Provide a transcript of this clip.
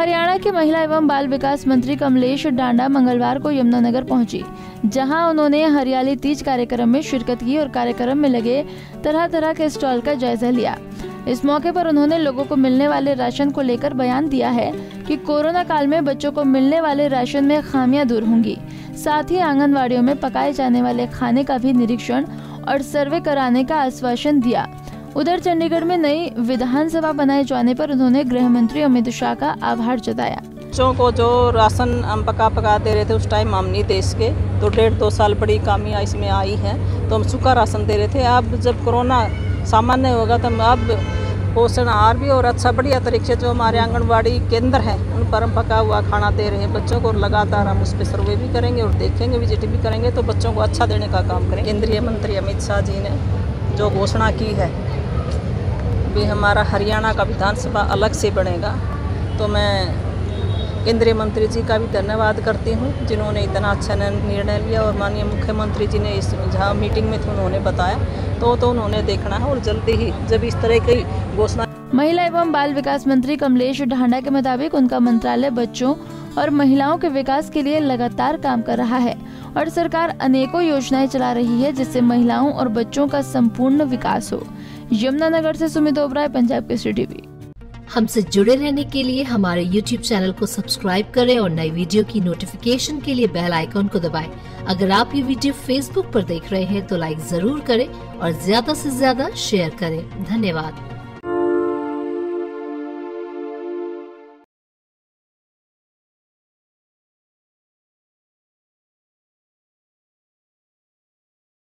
हरियाणा के महिला एवं बाल विकास मंत्री कमलेश ढांडा मंगलवार को यमुनानगर पहुंची, जहां उन्होंने हरियाली तीज कार्यक्रम में शिरकत की और कार्यक्रम में लगे तरह तरह के स्टॉल का जायजा लिया। इस मौके पर उन्होंने लोगों को मिलने वाले राशन को लेकर बयान दिया है कि कोरोना काल में बच्चों को मिलने वाले राशन में खामियां दूर होंगी, साथ ही आंगनबाड़ियों में पकाए जाने वाले खाने का भी निरीक्षण और सर्वे कराने का आश्वासन दिया। उधर चंडीगढ़ में नई विधानसभा बनाए जाने पर उन्होंने गृह मंत्री अमित शाह का आभार जताया। बच्चों को जो राशन हम पका दे रहे थे उस टाइम हम नहीं देश के, तो 1.5-2 साल बड़ी कामियाँ इसमें आई है, तो हम सूखा राशन दे रहे थे। अब जब कोरोना सामान्य होगा तो अब पोषण आहार भी और अच्छा बढ़िया तरीके से जो हमारे आंगनबाड़ी केंद्र हैं उन पर हम पका हुआ खाना दे रहे हैं बच्चों को, और लगातार हम उस पर सर्वे भी करेंगे और देखेंगे, विजिट भी करेंगे, तो बच्चों को अच्छा देने का काम करें। केंद्रीय मंत्री अमित शाह जी ने जो घोषणा की है भी हमारा हरियाणा का विधानसभा अलग से बनेगा, तो मैं केंद्रीय मंत्री जी का भी धन्यवाद करती हूँ जिन्होंने इतना अच्छा निर्णय लिया, और माननीय मुख्यमंत्री जी ने इस जहाँ मीटिंग में तो उन्होंने बताया, तो उन्होंने देखना है और जल्दी ही जब इस तरह की घोषणा। महिला एवं बाल विकास मंत्री कमलेश ढांडा के मुताबिक उनका मंत्रालय बच्चों और महिलाओं के विकास के लिए लगातार काम कर रहा है और सरकार अनेकों योजनाएं चला रही है जिससे महिलाओं और बच्चों का संपूर्ण विकास हो। यमुनानगर से सुमित ओबराय, पंजाब केसरी टीवी। हमसे जुड़े रहने के लिए हमारे YouTube चैनल को सब्सक्राइब करें और नई वीडियो की नोटिफिकेशन के लिए बेल आइकॉन को दबाएं। अगर आप ये वीडियो Facebook पर देख रहे हैं तो लाइक जरूर करें और ज्यादा से ज्यादा शेयर करें। धन्यवाद।